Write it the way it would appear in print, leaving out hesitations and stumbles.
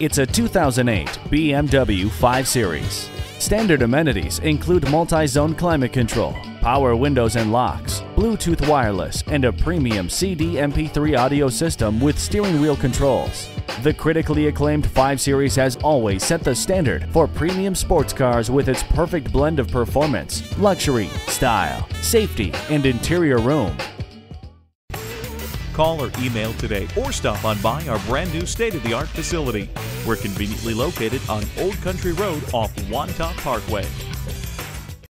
It's a 2008 BMW 5 Series. Standard amenities include multi-zone climate control, power windows and locks, Bluetooth wireless, and a premium CD MP3 audio system with steering wheel controls. The critically acclaimed 5 Series has always set the standard for premium sports cars with its perfect blend of performance, luxury, style, safety, and interior room. Call or email today or stop on by our brand new state-of-the-art facility. We're conveniently located on Old Country Road off Wantagh Parkway.